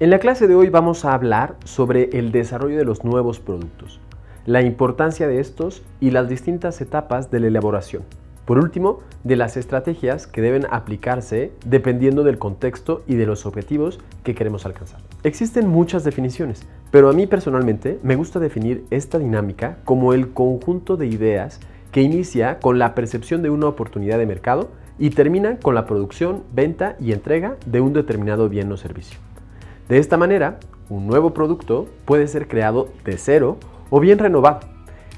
En la clase de hoy vamos a hablar sobre el desarrollo de los nuevos productos, la importancia de estos y las distintas etapas de la elaboración. Por último, de las estrategias que deben aplicarse dependiendo del contexto y de los objetivos que queremos alcanzar. Existen muchas definiciones, pero a mí personalmente me gusta definir esta dinámica como el conjunto de ideas que inicia con la percepción de una oportunidad de mercado y termina con la producción, venta y entrega de un determinado bien o servicio. De esta manera, un nuevo producto puede ser creado de cero o bien renovado,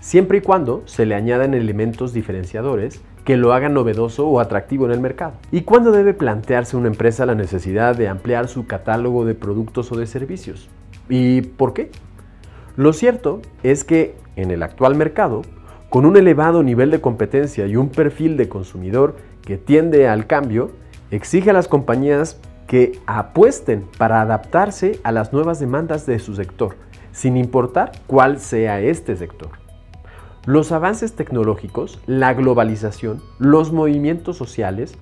siempre y cuando se le añadan elementos diferenciadores que lo hagan novedoso o atractivo en el mercado. ¿Y cuándo debe plantearse una empresa la necesidad de ampliar su catálogo de productos o de servicios? ¿Y por qué? Lo cierto es que en el actual mercado, con un elevado nivel de competencia y un perfil de consumidor que tiende al cambio, exige a las compañías que apuesten para adaptarse a las nuevas demandas de su sector, sin importar cuál sea este sector. Los avances tecnológicos, la globalización, los movimientos sociales,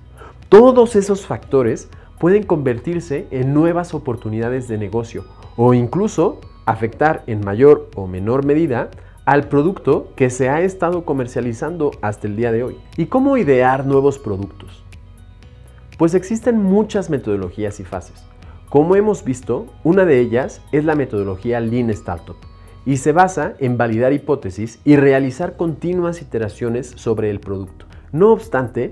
todos esos factores pueden convertirse en nuevas oportunidades de negocio o incluso afectar en mayor o menor medida al producto que se ha estado comercializando hasta el día de hoy. ¿Y cómo idear nuevos productos? Pues existen muchas metodologías y fases. Como hemos visto, una de ellas es la metodología Lean Startup, y se basa en validar hipótesis y realizar continuas iteraciones sobre el producto. No obstante,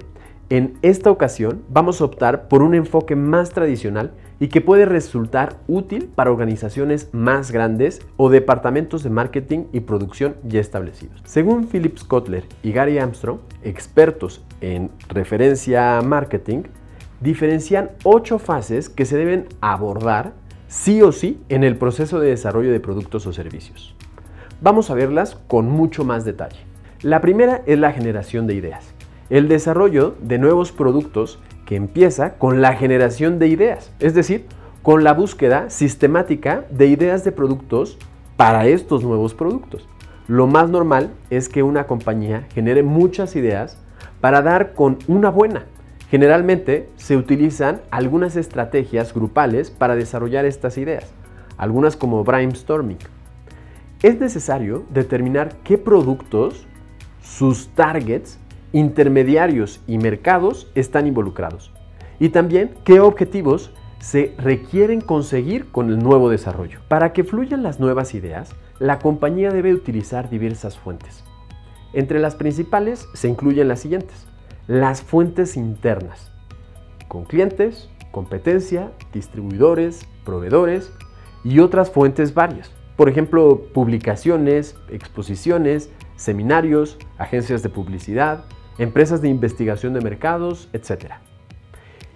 en esta ocasión vamos a optar por un enfoque más tradicional y que puede resultar útil para organizaciones más grandes o departamentos de marketing y producción ya establecidos. Según Philip Kotler y Gary Armstrong, expertos en referencia a marketing, diferencian 8 fases que se deben abordar sí o sí en el proceso de desarrollo de productos o servicios. Vamos a verlas con mucho más detalle. La primera es la generación de ideas. El desarrollo de nuevos productos que empieza con la generación de ideas, es decir, con la búsqueda sistemática de ideas de productos para estos nuevos productos. Lo más normal es que una compañía genere muchas ideas para dar con una buena. Generalmente se utilizan algunas estrategias grupales para desarrollar estas ideas, algunas como brainstorming. Es necesario determinar qué productos, sus targets, intermediarios y mercados están involucrados y también qué objetivos se requieren conseguir con el nuevo desarrollo. Para que fluyan las nuevas ideas, la compañía debe utilizar diversas fuentes. Entre las principales se incluyen las siguientes. Las fuentes internas, con clientes, competencia, distribuidores, proveedores y otras fuentes varias. Por ejemplo, publicaciones, exposiciones, seminarios, agencias de publicidad, empresas de investigación de mercados, etc.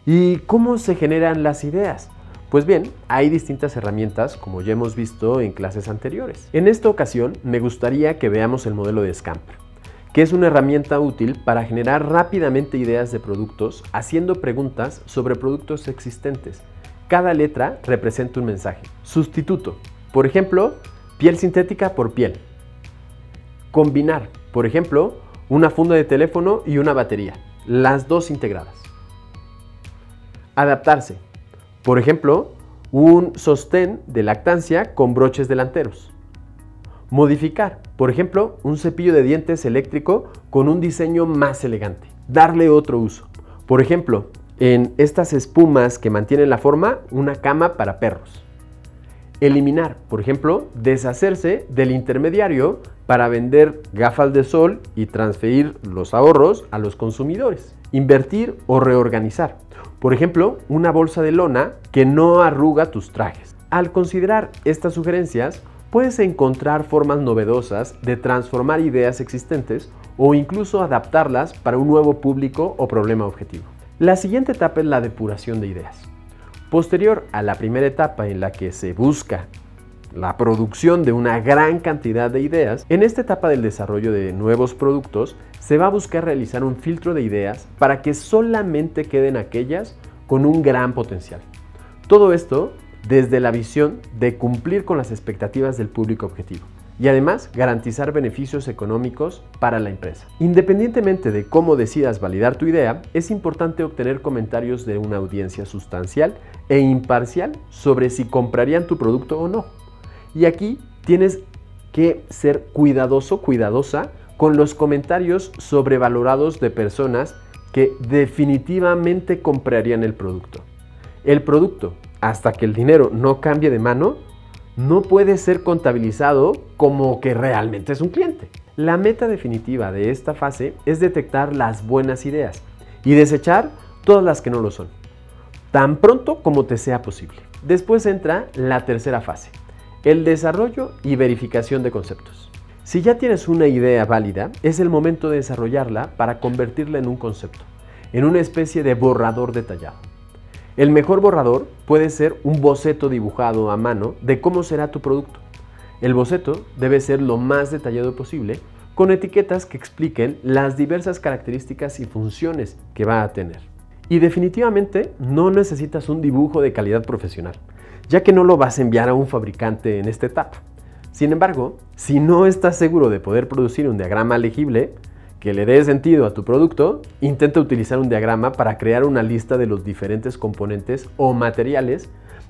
¿Y cómo se generan las ideas? Pues bien, hay distintas herramientas como ya hemos visto en clases anteriores. En esta ocasión me gustaría que veamos el modelo de Scamper, que es una herramienta útil para generar rápidamente ideas de productos haciendo preguntas sobre productos existentes. Cada letra representa un mensaje. Sustituto, por ejemplo, piel sintética por piel. Combinar, por ejemplo, una funda de teléfono y una batería, las dos integradas. Adaptarse, por ejemplo, un sostén de lactancia con broches delanteros. Modificar, por ejemplo, un cepillo de dientes eléctrico con un diseño más elegante. Darle otro uso. Por ejemplo, en estas espumas que mantienen la forma, una cama para perros. Eliminar, por ejemplo, deshacerse del intermediario para vender gafas de sol y transferir los ahorros a los consumidores. Invertir o reorganizar. Por ejemplo, una bolsa de lona que no arruga tus trajes. Al considerar estas sugerencias, puedes encontrar formas novedosas de transformar ideas existentes o incluso adaptarlas para un nuevo público o problema objetivo. La siguiente etapa es la depuración de ideas. Posterior a la primera etapa en la que se busca la producción de una gran cantidad de ideas, en esta etapa del desarrollo de nuevos productos se va a buscar realizar un filtro de ideas para que solamente queden aquellas con un gran potencial. Todo esto desde la visión de cumplir con las expectativas del público objetivo, y además garantizar beneficios económicos para la empresa. Independientemente de cómo decidas validar tu idea, es importante obtener comentarios de una audiencia sustancial e imparcial sobre si comprarían tu producto o no. Y aquí tienes que ser cuidadoso, cuidadosa con los comentarios sobrevalorados de personas que definitivamente comprarían el producto. El producto, hasta que el dinero no cambie de mano, no puede ser contabilizado como que realmente es un cliente. La meta definitiva de esta fase es detectar las buenas ideas y desechar todas las que no lo son, tan pronto como te sea posible. Después entra la tercera fase, el desarrollo y verificación de conceptos. Si ya tienes una idea válida, es el momento de desarrollarla para convertirla en un concepto, en una especie de borrador detallado. El mejor borrador puede ser un boceto dibujado a mano de cómo será tu producto. El boceto debe ser lo más detallado posible, con etiquetas que expliquen las diversas características y funciones que va a tener. Y definitivamente no necesitas un dibujo de calidad profesional, ya que no lo vas a enviar a un fabricante en esta etapa. Sin embargo, si no estás seguro de poder producir un diagrama legible que le dé sentido a tu producto, intenta utilizar un diagrama para crear una lista de los diferentes componentes o materiales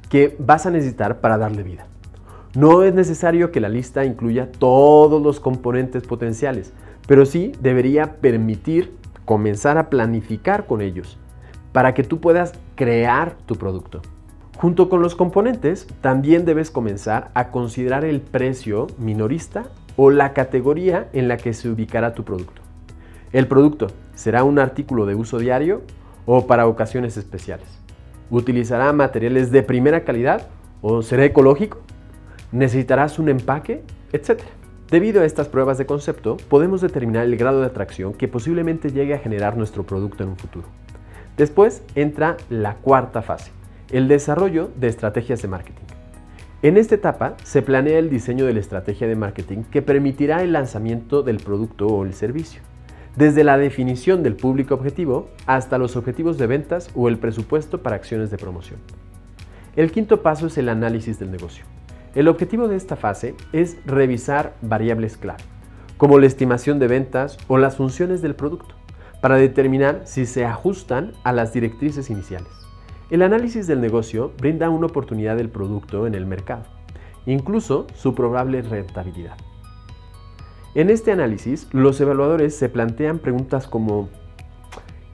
que vas a necesitar para darle vida. No es necesario que la lista incluya todos los componentes potenciales, pero sí debería permitir comenzar a planificar con ellos para que tú puedas crear tu producto. Junto con los componentes, también debes comenzar a considerar el precio minorista o la categoría en la que se ubicará tu producto. El producto será un artículo de uso diario o para ocasiones especiales. ¿Utilizará materiales de primera calidad o será ecológico? ¿Necesitarás un empaque? Etcétera. Debido a estas pruebas de concepto, podemos determinar el grado de atracción que posiblemente llegue a generar nuestro producto en un futuro. Después entra la cuarta fase, el desarrollo de estrategias de marketing. En esta etapa se planea el diseño de la estrategia de marketing que permitirá el lanzamiento del producto o el servicio, desde la definición del público objetivo hasta los objetivos de ventas o el presupuesto para acciones de promoción. El quinto paso es el análisis del negocio. El objetivo de esta fase es revisar variables clave, como la estimación de ventas o las funciones del producto, para determinar si se ajustan a las directrices iniciales. El análisis del negocio brinda una oportunidad del producto en el mercado, incluso su probable rentabilidad. En este análisis, los evaluadores se plantean preguntas como: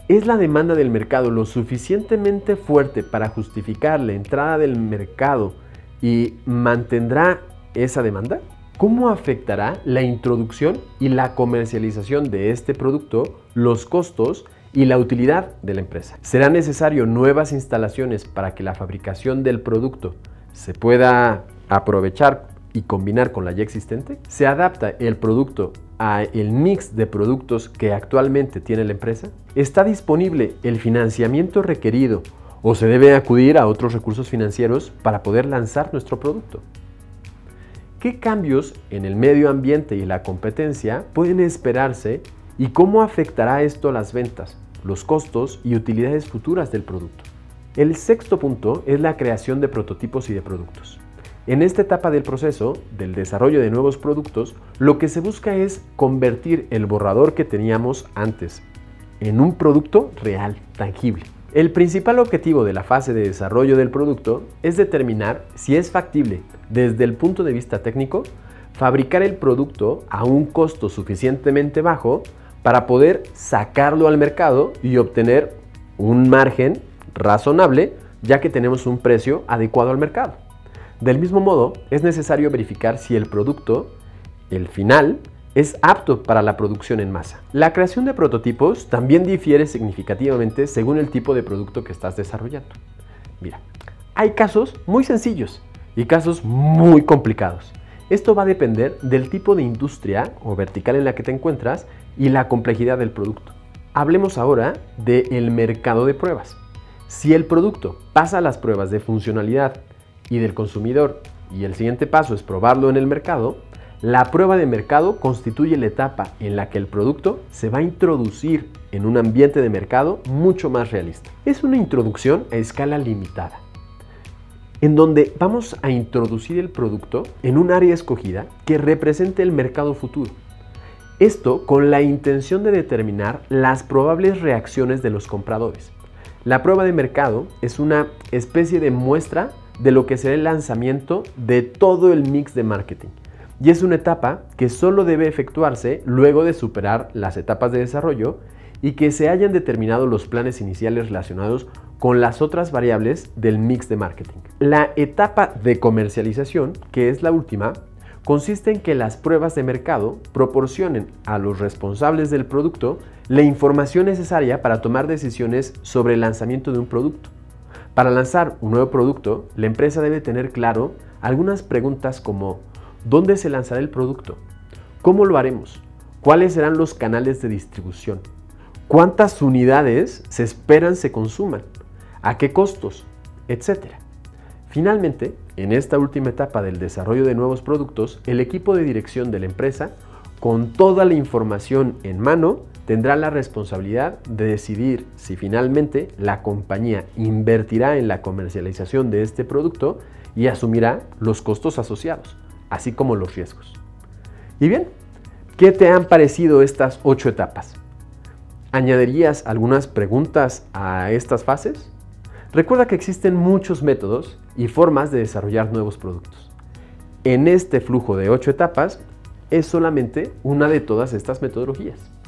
¿es la demanda del mercado lo suficientemente fuerte para justificar la entrada del mercado y mantendrá esa demanda? ¿Cómo afectará la introducción y la comercialización de este producto, los costos y la utilidad de la empresa? ¿Será necesario nuevas instalaciones para que la fabricación del producto se pueda aprovechar y combinar con la ya existente? ¿Se adapta el producto al mix de productos que actualmente tiene la empresa? ¿Está disponible el financiamiento requerido o se debe acudir a otros recursos financieros para poder lanzar nuestro producto? ¿Qué cambios en el medio ambiente y la competencia pueden esperarse y cómo afectará esto a las ventas, los costos y utilidades futuras del producto? El sexto punto es la creación de prototipos y de productos. En esta etapa del proceso, del desarrollo de nuevos productos, lo que se busca es convertir el borrador que teníamos antes en un producto real, tangible. El principal objetivo de la fase de desarrollo del producto es determinar si es factible, desde el punto de vista técnico, fabricar el producto a un costo suficientemente bajo para poder sacarlo al mercado y obtener un margen razonable, ya que tenemos un precio adecuado al mercado. Del mismo modo, es necesario verificar si el producto, el final, es apto para la producción en masa. La creación de prototipos también difiere significativamente según el tipo de producto que estás desarrollando. Mira, hay casos muy sencillos y casos muy complicados. Esto va a depender del tipo de industria o vertical en la que te encuentras y la complejidad del producto. Hablemos ahora del mercado de pruebas. Si el producto pasa las pruebas de funcionalidad y del consumidor, y el siguiente paso es probarlo en el mercado, la prueba de mercado constituye la etapa en la que el producto se va a introducir en un ambiente de mercado mucho más realista. Es una introducción a escala limitada. en donde vamos a introducir el producto en un área escogida que represente el mercado futuro. Esto con la intención de determinar las probables reacciones de los compradores. La prueba de mercado es una especie de muestra de lo que será el lanzamiento de todo el mix de marketing. Y es una etapa que solo debe efectuarse luego de superar las etapas de desarrollo y que se hayan determinado los planes iniciales relacionados con las otras variables del mix de marketing. La etapa de comercialización, que es la última, consiste en que las pruebas de mercado proporcionen a los responsables del producto la información necesaria para tomar decisiones sobre el lanzamiento de un producto. Para lanzar un nuevo producto, la empresa debe tener claro algunas preguntas como: ¿dónde se lanzará el producto? ¿Cómo lo haremos? ¿Cuáles serán los canales de distribución? ¿Cuántas unidades se esperan se consuman? ¿A qué costos? Etcétera. Finalmente, en esta última etapa del desarrollo de nuevos productos, el equipo de dirección de la empresa, con toda la información en mano, tendrá la responsabilidad de decidir si finalmente la compañía invertirá en la comercialización de este producto y asumirá los costos asociados, así como los riesgos. Y bien, ¿qué te han parecido estas 8 etapas? ¿Añadirías algunas preguntas a estas fases? Recuerda que existen muchos métodos y formas de desarrollar nuevos productos. En este flujo de 8 etapas es solamente una de todas estas metodologías.